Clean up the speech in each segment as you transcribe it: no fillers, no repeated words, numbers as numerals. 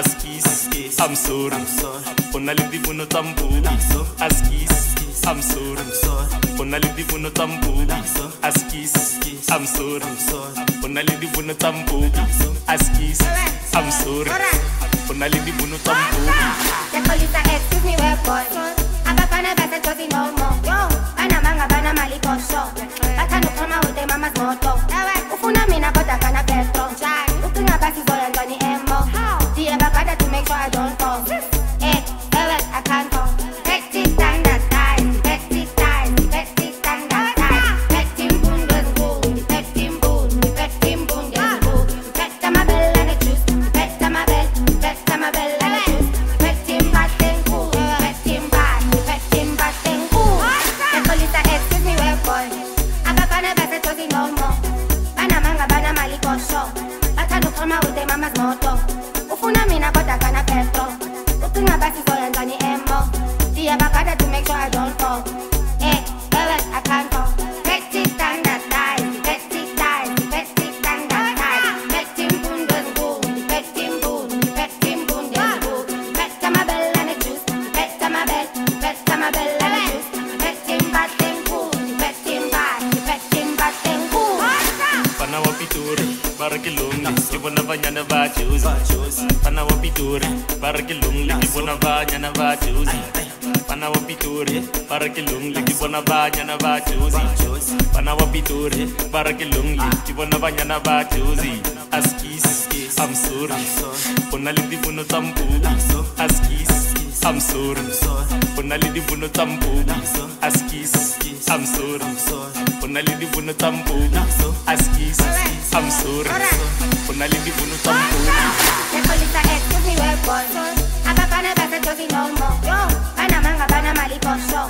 Askies, I'm sorry. Onali divu no tambu. Askies, I'm sorry. Onali divu no tambu. Askies, I'm sorry. Onali divu no tambu. Askies, I'm sorry. Onali divu no tambu. The police are excuse me, we're boy. Abafana basa chozi no more. Bana manga bana malikosho. Bata nukoma ute mama's moto. Ufuna mina bota kana pesto. Utunga basi boya ndani emo. I gotta to make sure I don't fall. Hey, well, I can't fall. Make this time that time. Make this time. Make this time that time. Make him boom the school. Make him boom. Make him boom the school. Make them a bell and a juice. Make them a bell. Make them a bell and a juice. Make him bad and cool. Make him bad. Make him bad and cool. The police are excuse me, we're boy. I'm a fan of a chosen no more. Banamanga, banamali, for sure. I can't do come out with a mama's motto. Una mina bota kana pesto. Utunga basi bola ndani embo. Dia bakada to make sure I don't fall. Hey, well, I can't fall. Make this time that time. Make this time. Make this time that time. Make him boom the school. Make him boom. Make him boom the school. Make them a bell and a juice. Make them a bell. Make them a bell and a juice. Make him bad and cool. Make him bad. Make him bad and cool. Pana wapituri, barakilungi. Kibona vanyana vachuzi. Pana wapituri, barakilungi. Kibona vanyana vachuzi. Pana wapituri, barakilungi. Kibona vanyana vachuzi. Pana wapituri, barakilungi. Kibona vanyana vachuzi. Askies, I'm sorry. Ponali divuno tambu. Askies, I'm sorry. Ponali divuno tambu. Askies, I'm sorry. Ponali divuno tambu. Askies, I'm sorry. Onali divuno tambu. The police are excuse me, we're boy. Abafana basa chozi no more. Bana manga bana malikosho.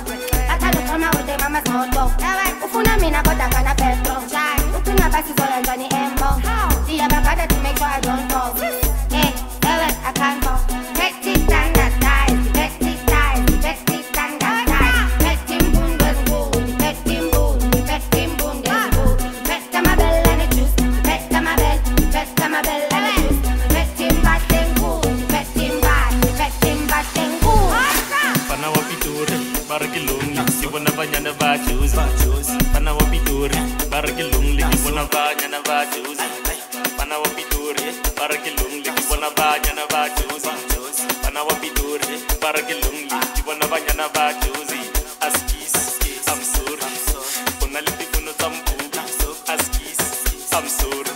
Bata nukoma ute mama's moto. Ufuna mina bota kana pesto. Utunga basi bola ndani embo. Dia bakada to make sure I don't fall. Hey, well, I can't fall. Make this time that time. Make this time. Make this time that time. Make him boom the school. Make him boom. Make him boom the school. Make them a bell and a juice. Make them a bell. Make them a bell and a juice. Make him bad and cool. Make him bad. Make him bad and cool. Pana wapituri, barakilungi. Kibona vanyana vachuzi. Pana wapituri, barakilungi. Kibona vanyana vachuzi. Pana wapituri, barakilungi. Kibona vanyana vachuzi. Pana wapituri, barakilungi. Kibona vanyana vachuzi. Askies, I'm sorry. Onali divuno tambu. Askies, I'm sorry.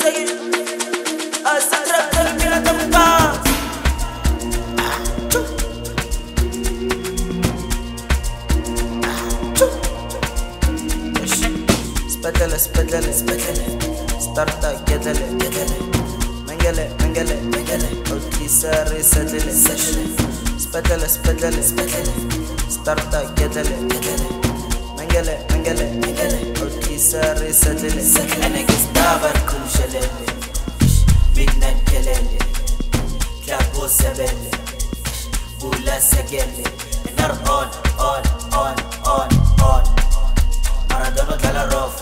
Spetele, spetele, spetele, starta ghedele, ghedele, mengele, mengele, mengele, ochii sări, sătele, sătele. Spetele, spetele, spetele, starta ghedele, ghedele, mengele, mengele, mengele, ochii sări, sătele, sătele. Enegis davar cu jelele, midnight gelele, clapo sebele, bula segele, nar on, on, on, on, on. Maradona de la rof.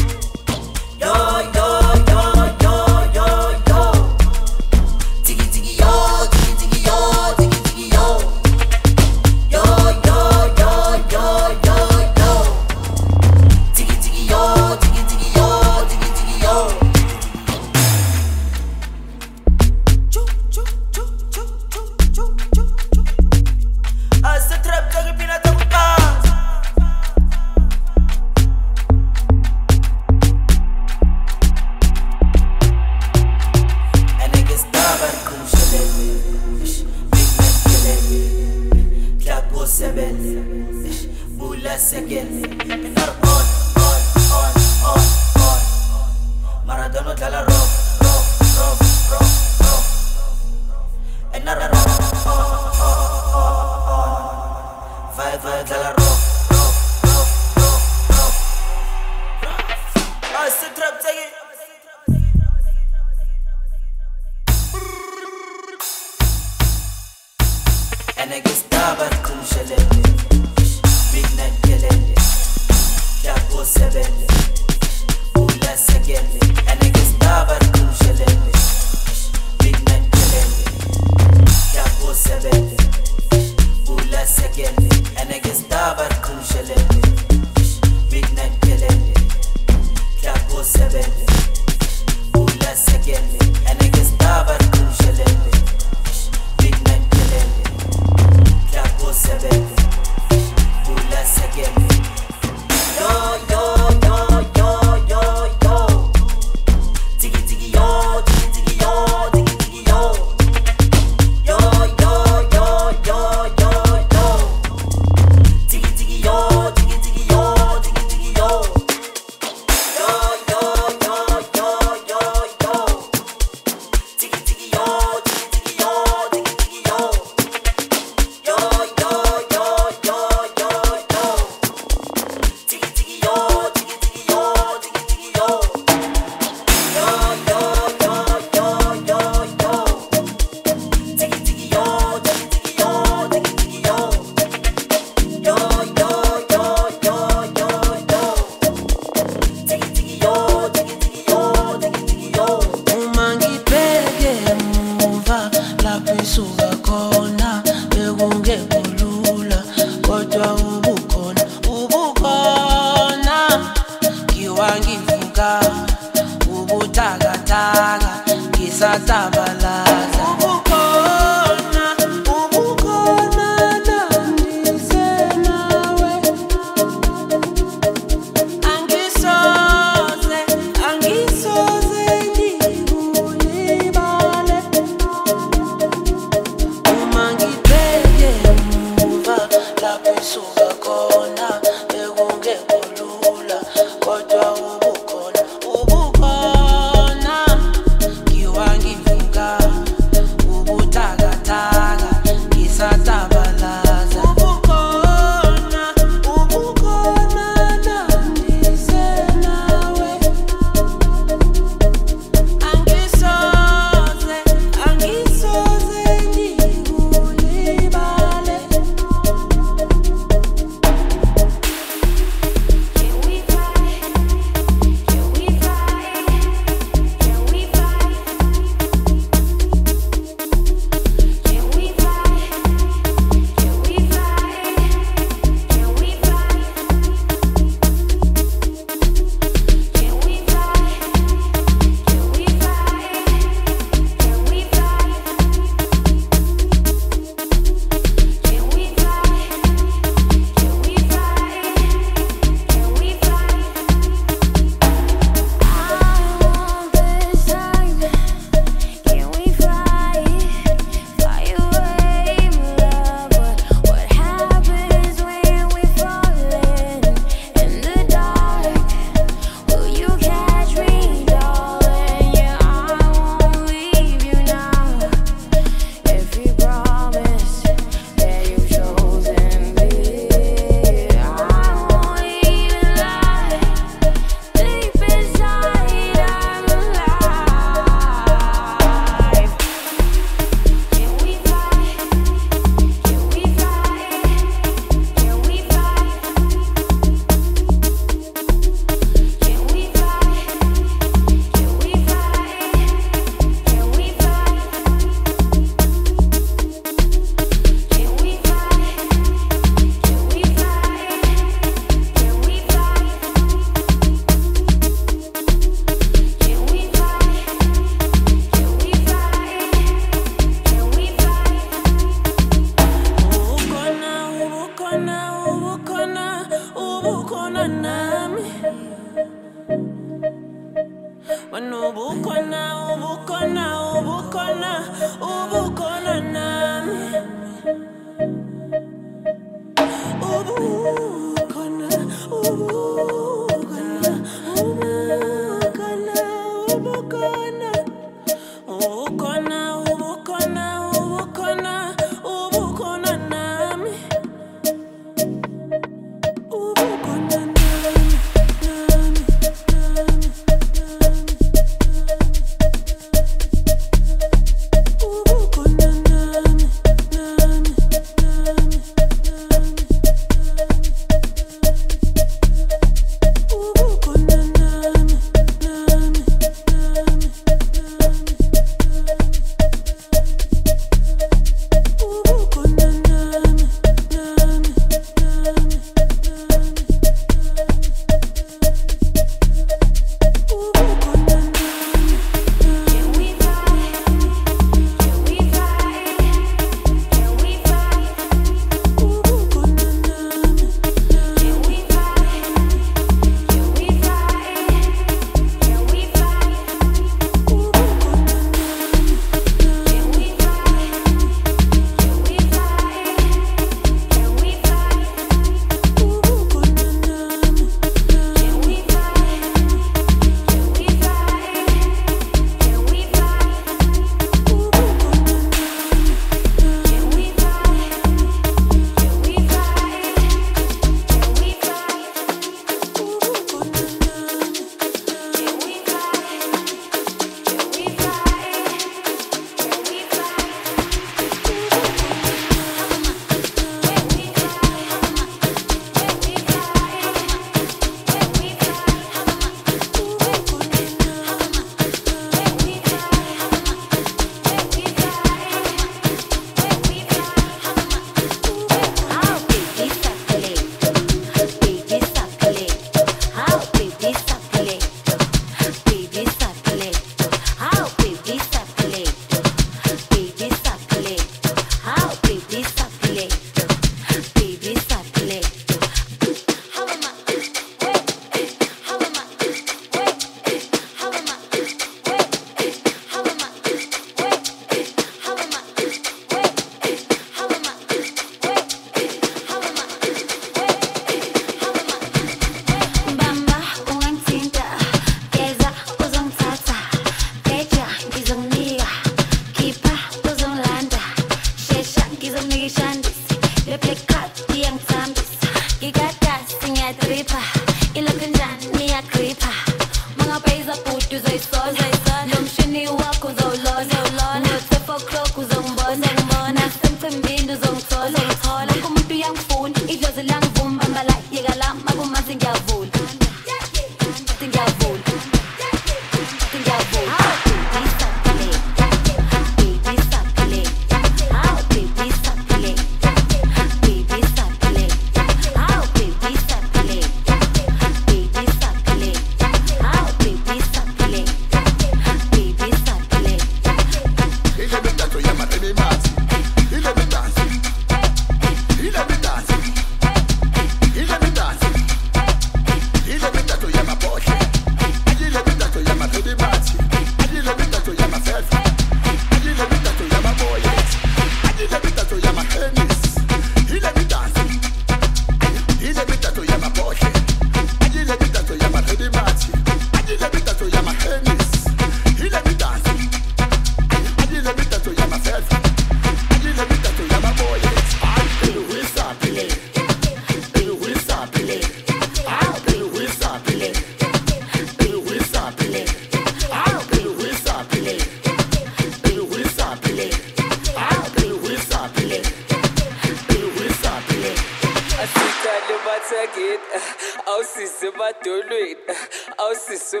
Ausis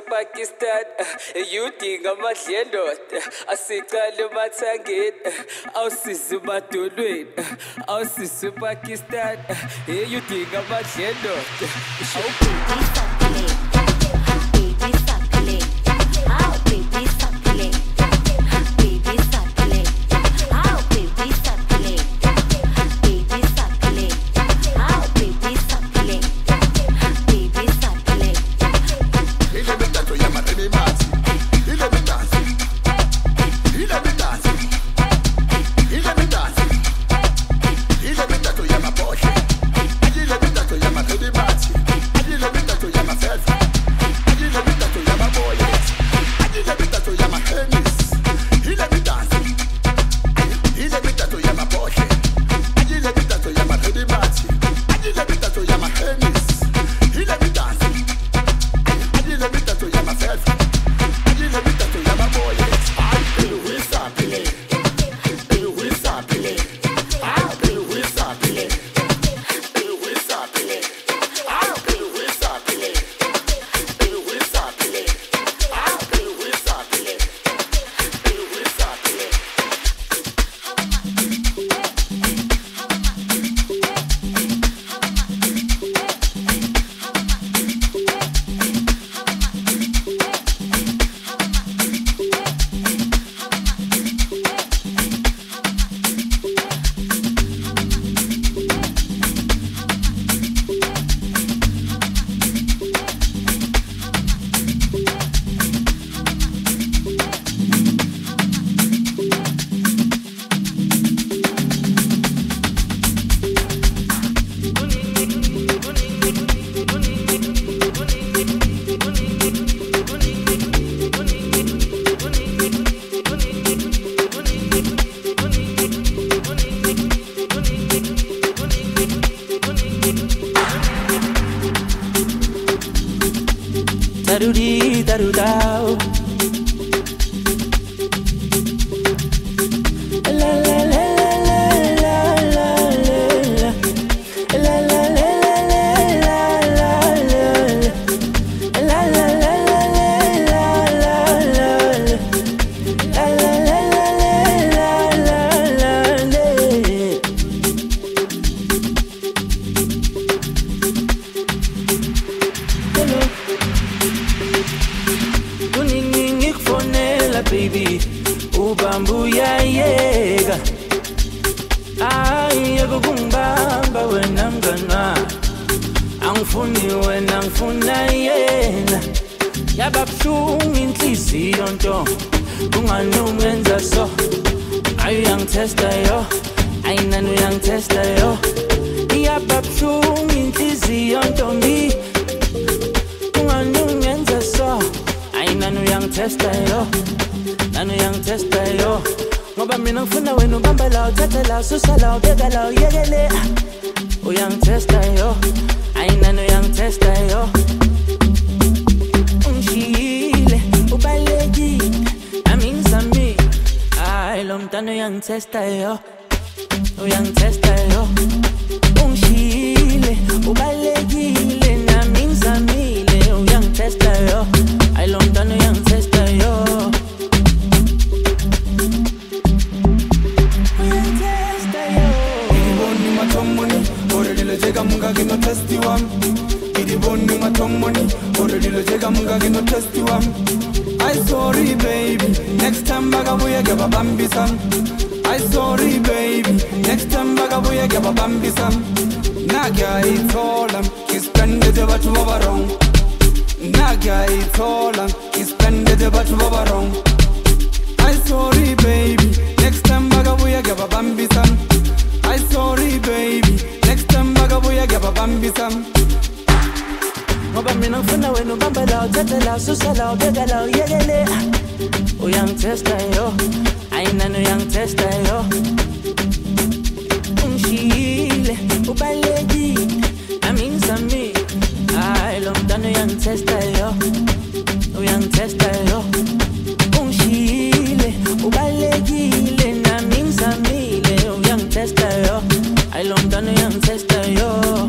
Pakistan, you think about Shendo. daru dau. Baby, o bambu ya yega. Ai yago gumbamba wenamgana. Angfuni wenamfuna yena. Yababshung intlisi yonto. Kunganumwenza so. Ayu yang testa yo. Ainanu yang testa yo. Yababshung intlisi yonto mi. Kunganumwenza so. Ainanu yang testa yo. Nanu yang testa yo. Ngoba mina ngifuna wena ubamba la thatha la susa la ubeka la uyekele. O yang testa yo. Ayi nanu yang testa yo. Ungishiyile ubalekile. Aminzami. Ayi lo mntana yang testa yo. O yang testa yo. Ungishiyile ubalekile. Naminzamile. O yang testa yo. Ayi lo mntana yang testa yo. Gino testi wam, idi bonu matomoni, orodilo jega munga gino testi wam. I sorry baby, next time bagabuye gaba bambisam. I sorry baby, next time bagabuye gaba bambisam. Naga itolam, kispende de batu babarong. Naga itolam, kispende de batu babarong. I sorry baby, next time bagabuye gaba bambisam. I sorry baby. Next time bagabuya gaba bambisam. Ngoba mina ngifuna wena ubamba la thatha la susa la ubeka la uyekele. O yang testa yo. Ayinanu yang testa yo. Ungishiyile ubalekile. Aminzami. Ayi lo mntana yang testa yo. O yang testa yo. Ungishiyile ubalekile. Naminzamile. O yang testa yo. I long done the ancestor, yo.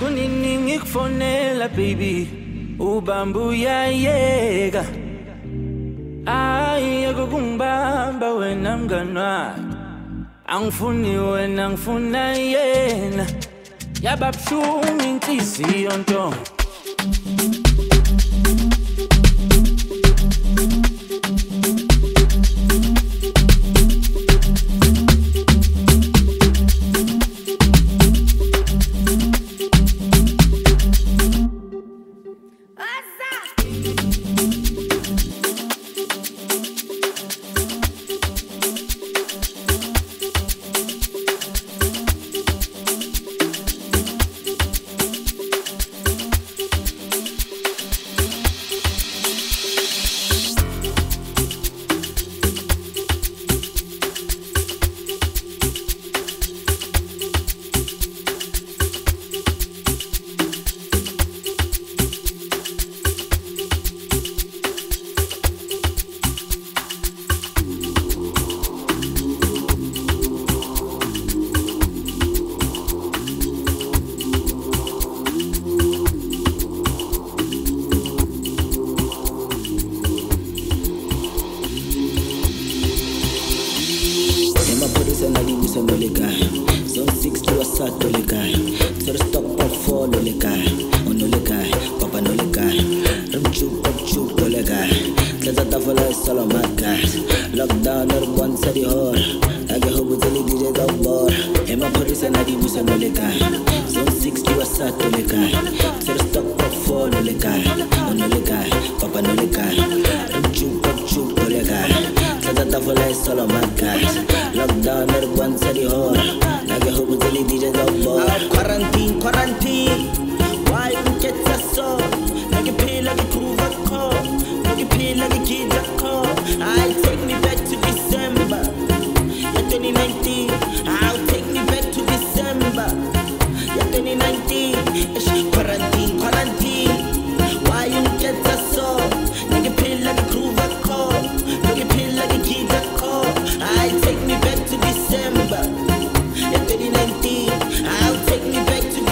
Kunini ngikufonela baby, ubambu ya yega. Ai yago gumbamba wena mngana. Angfuni wena ngifuna yena. Yababshunga inhliziyo yonto. le gars. Zone 6 to a sat le gars. Sur stop on follow le gars. On le gars, papa no le gars. Ramchup le gars. Tada tafala salam guys. Lockdown or one sari hor. Aage ho bujali dire da bor. Ema phori sanadi musa no le gars. Zone 6 to a sat le gars. Sur stop on follow le gars. On le gars, papa no le gars. Ramchup le gars. Tada tafala salam guys. Lockdown or one sari hor. Aage ho bujali dire da bor. Quarantine. Why you get that so? Like a pay like a crew that call. Like a pay like a kid that call. I take me back to December. Yeah, 2019. I'll take me back to December. Yeah, 2019. It's quarantine. Why you get that so? Like a pay like a crew that call. Like a pay like a kid that call. I take me back to December. Yeah, 2019. I'll take me back to December.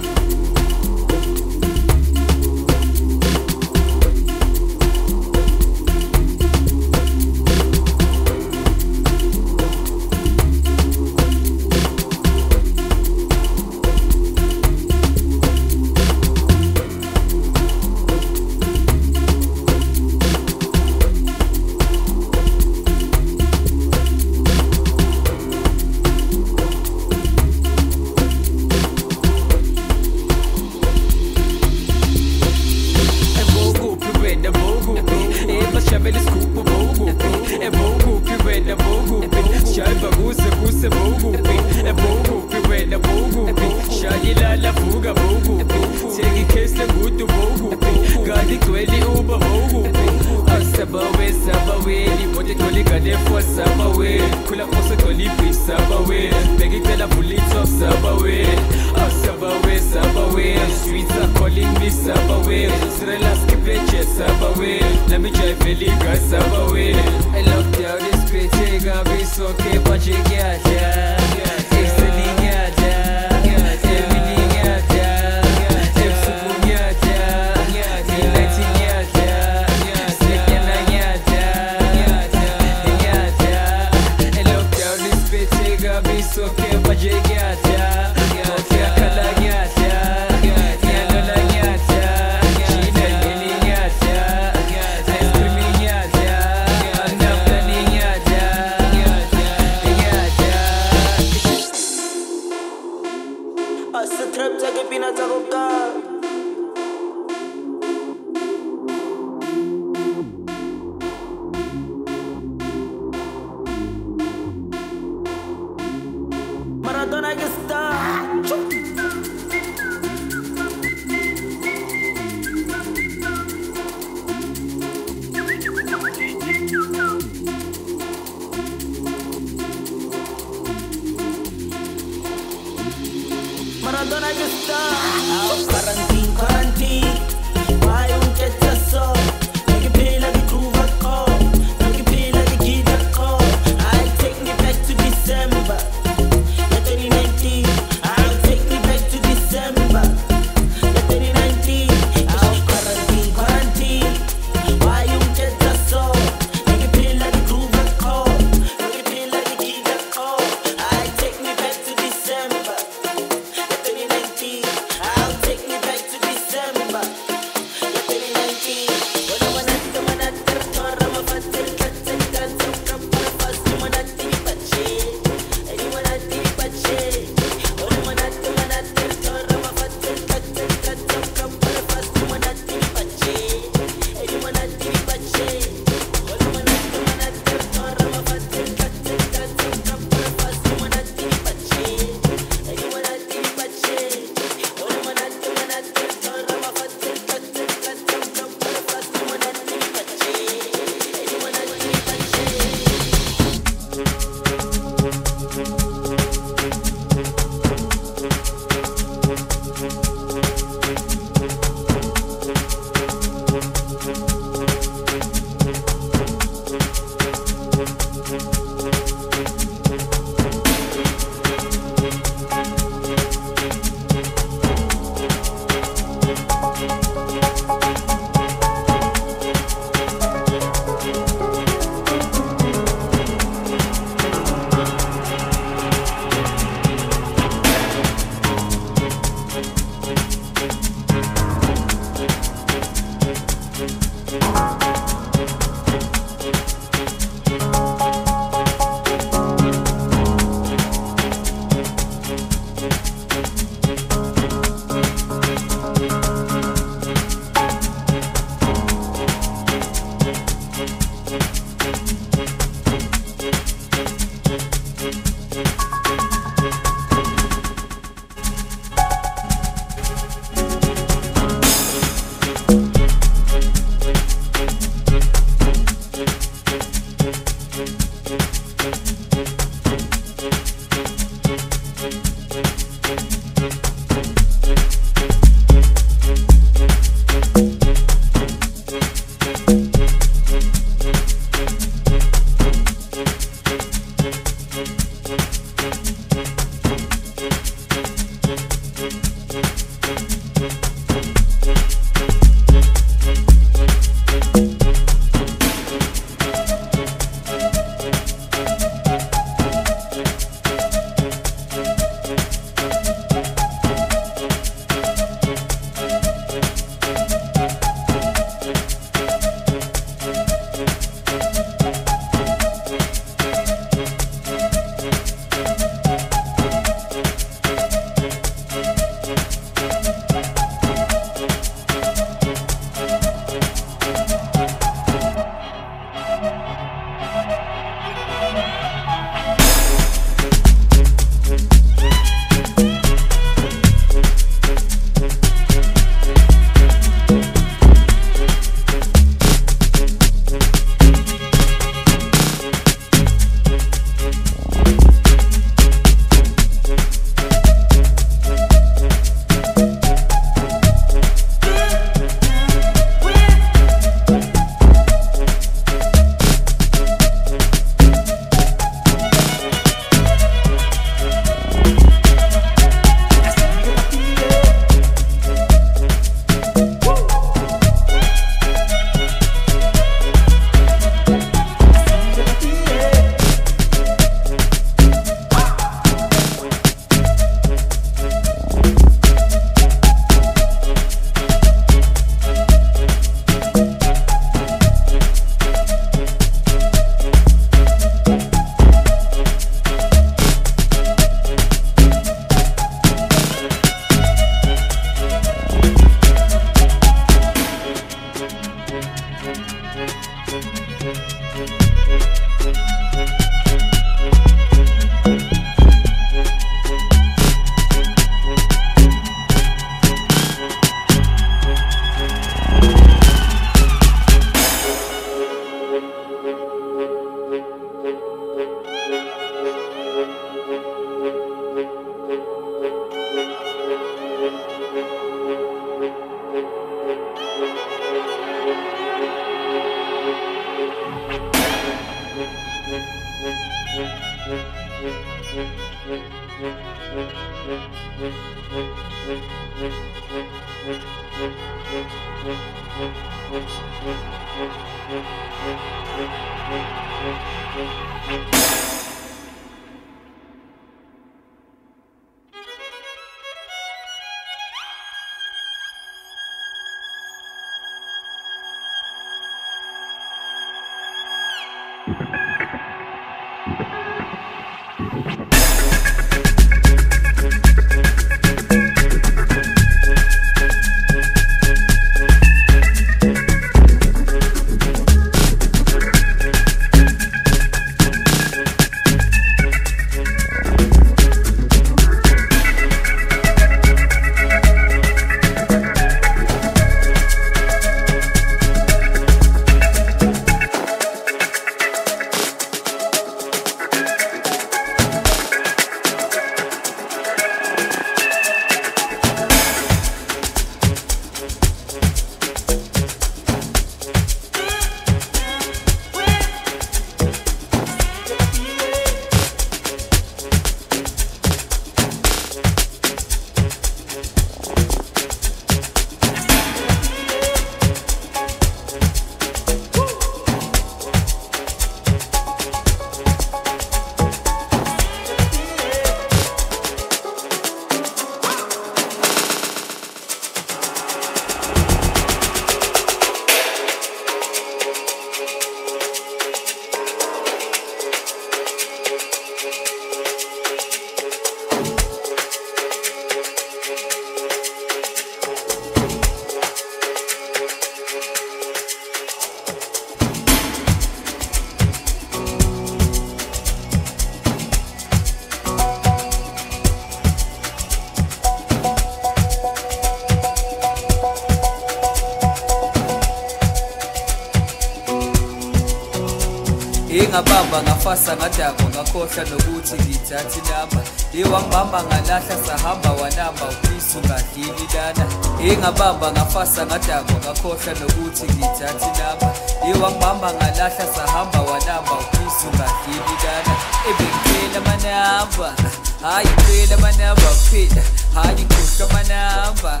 Inga bamba ngafasa ngathako ngakhohlwa nokuthi ngithatha inamba Iwang bamba nganasa sahamba wanamba upisu ngahili dana Inga bamba ngafasa ngatango ngakosha noguti ngitati namba Iwang bamba nganasa sahamba wanamba upisu ngahili dana Ibe ngela manamba Hayi ngela manamba pita Hayi kusha manamba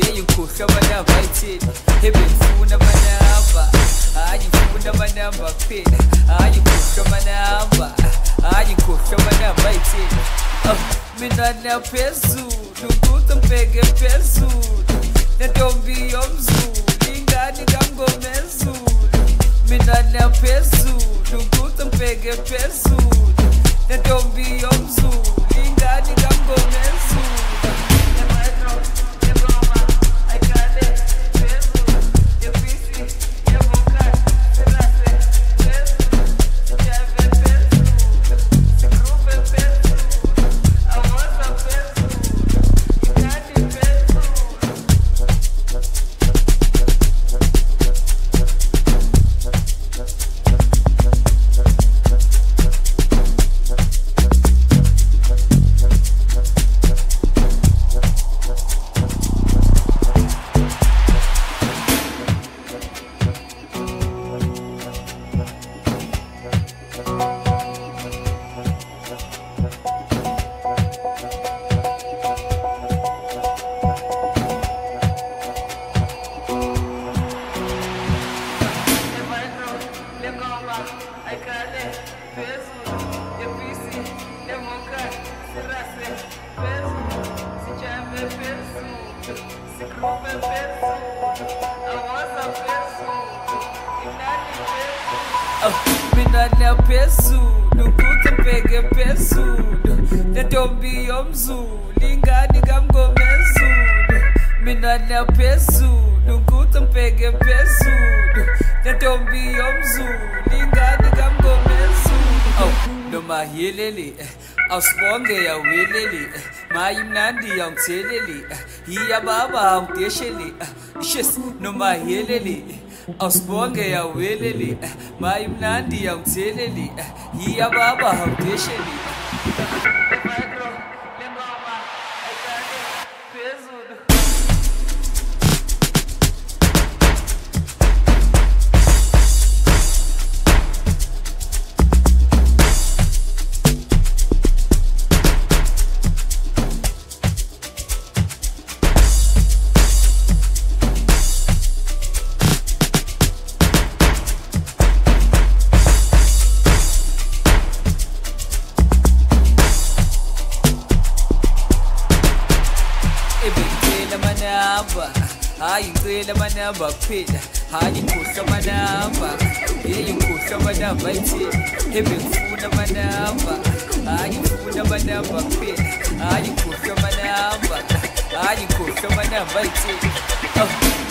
Yeyu kusha manamba itina Ibe mfuna manamba Hayi mfuna manamba pita Hayi kusha manamba Hayi kusha manamba itina Minanel pesudo, puta pega pesudo. Netombiom zulu, lingani gamgomezudo. Minanel pesudo, puta pega pesudo. Netombiom zulu, lingani gamgomezudo. Minanel pesudo, puta pega pesudo. Netombiom zulu, lingani gamgomezudo. Minanel pesudo, puta pega pesudo. Netombiom zulu, lingani gamgomezudo. No mahilele, asponde ya wilele. Mayimnandi ya mthelele, iya baba amteshele. Shis no mahilele. Asponge ya welele, maimnandi ya mthelele, iya baba hamdeshele. Hayi ngela manamba phela hayi kusha manamba yeyu kusha manamba ithi hebe ngifuna manamba hayi ngifuna manamba phela hayi kusha manamba hayi kusha manamba ithi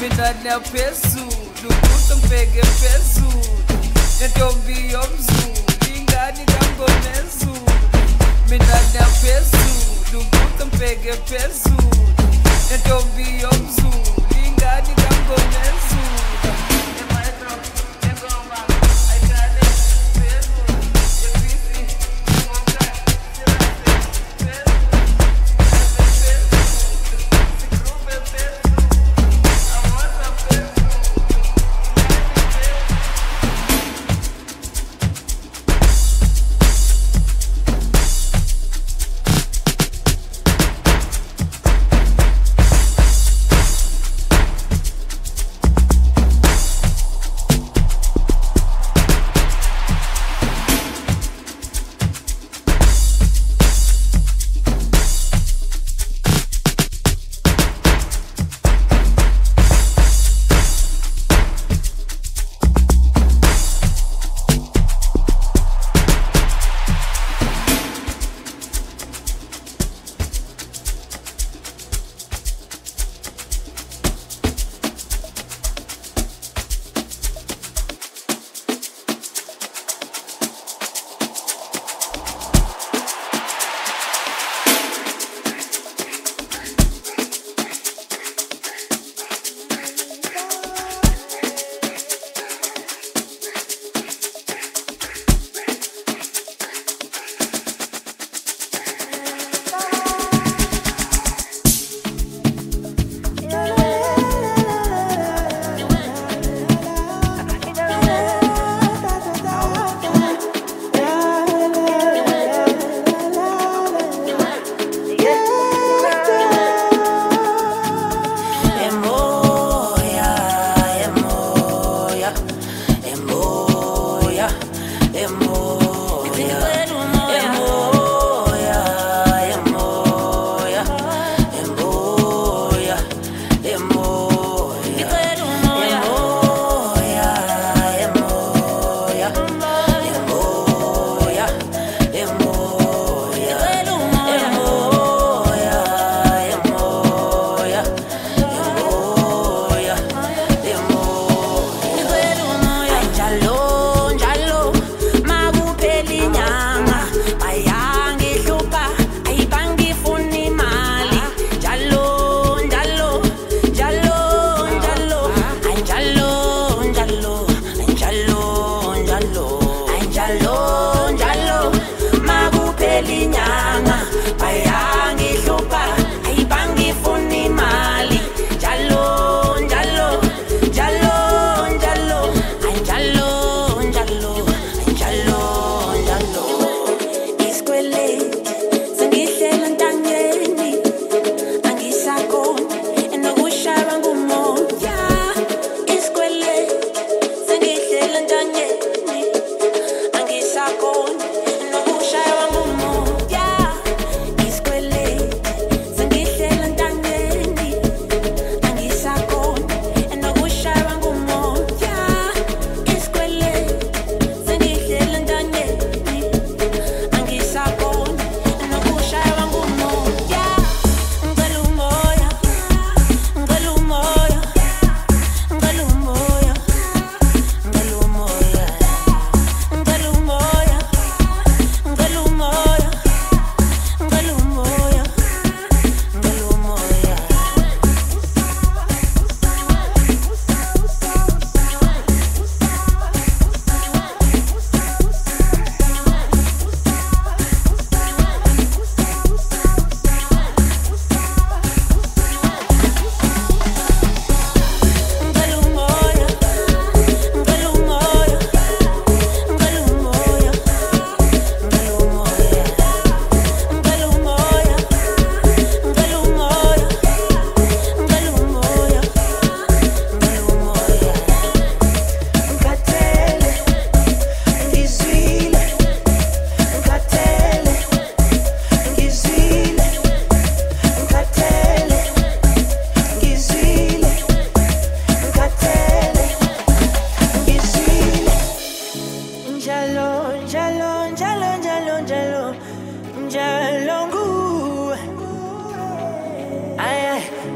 minanel pesudo puta pega pesudo netombiom zulu lingani gamgomezudo minanel pesudo puta pega pesudo netombiom zulu Daddy, I'm going to sue.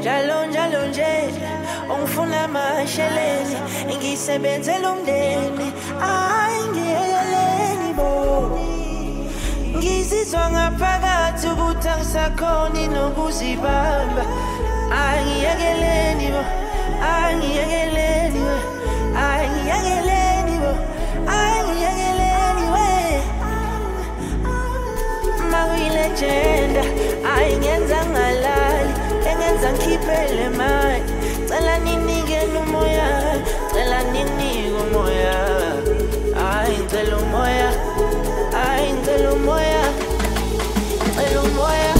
Jalonge, jalonge, on fond la macheleni, ingi se benzelumdeni, aingi eleni bo. Ngizi zonga pagatu butang sakoni no buzibamba, aingi eleni bo, aingi eleni bo, aingi eleni bo, aingi eleni we. Maui legenda, aingi nzangalali. Engenzang kipele mai, tala nini gelu moya, tala nini go moya, ay telu moya, ay telu moya, telu moya.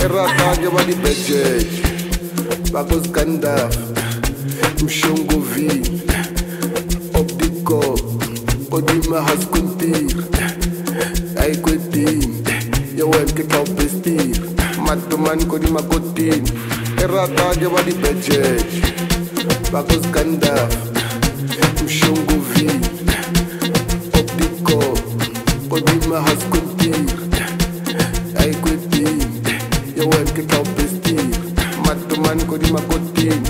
Erata njoba di bejeji Bagozikanda Mshongovi Obdiko Odima haskuntir Aikwetin Yowemke kaupestir Matumani kodima kotin Erata njoba di bejeji Bagozikanda Mshongovi Obdiko Odima haskuntir Aikwetin Yowemke kaupestir Matumani kodima kotin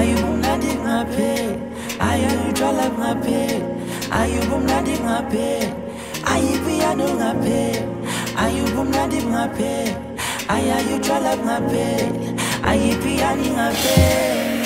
Ayo mumna di ngape, ayo jala ngape, ayo mumna di ngape, ayo piano ngape, ayo mumna di ngape, ayo jala ngape, ayo piano ngape.